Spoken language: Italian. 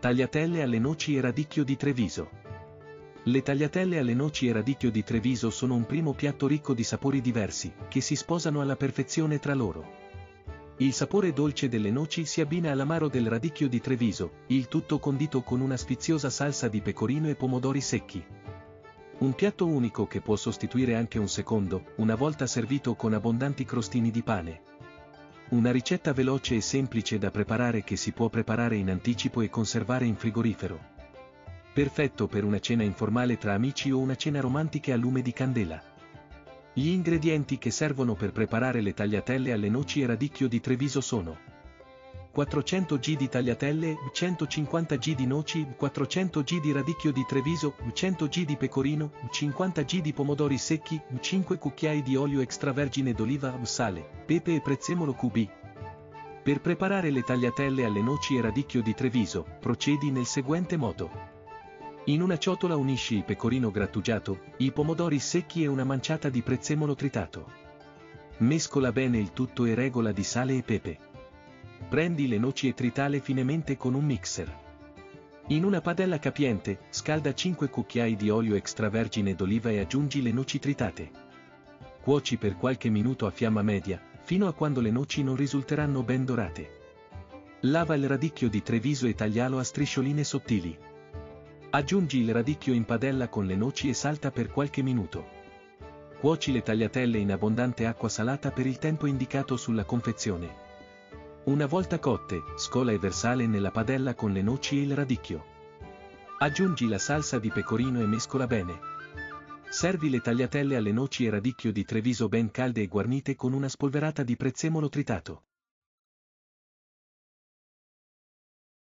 Tagliatelle alle noci e radicchio di Treviso. Le tagliatelle alle noci e radicchio di Treviso sono un primo piatto ricco di sapori diversi, che si sposano alla perfezione tra loro. Il sapore dolce delle noci si abbina all'amaro del radicchio di Treviso, il tutto condito con una sfiziosa salsa di pecorino e pomodori secchi. Un piatto unico che può sostituire anche un secondo, una volta servito con abbondanti crostini di pane. Una ricetta veloce e semplice da preparare che si può preparare in anticipo e conservare in frigorifero. Perfetto per una cena informale tra amici o una cena romantica a lume di candela. Gli ingredienti che servono per preparare le tagliatelle alle noci e radicchio di Treviso sono: 400 g di tagliatelle, 150 g di noci, 400 g di radicchio di Treviso, 100 g di pecorino, 50 g di pomodori secchi, 5 cucchiai di olio extravergine d'oliva, sale, pepe e prezzemolo cubi. Per preparare le tagliatelle alle noci e radicchio di Treviso, procedi nel seguente modo. In una ciotola unisci il pecorino grattugiato, i pomodori secchi e una manciata di prezzemolo tritato. Mescola bene il tutto e regola di sale e pepe. Prendi le noci e tritale finemente con un mixer. In una padella capiente, scalda 5 cucchiai di olio extravergine d'oliva e aggiungi le noci tritate. Cuoci per qualche minuto a fiamma media, fino a quando le noci non risulteranno ben dorate. Lava il radicchio di Treviso e taglialo a striscioline sottili. Aggiungi il radicchio in padella con le noci e salta per qualche minuto. Cuoci le tagliatelle in abbondante acqua salata per il tempo indicato sulla confezione. Una volta cotte, scola e versale nella padella con le noci e il radicchio. Aggiungi la salsa di pecorino e mescola bene. Servi le tagliatelle alle noci e radicchio di Treviso ben calde e guarnite con una spolverata di prezzemolo tritato.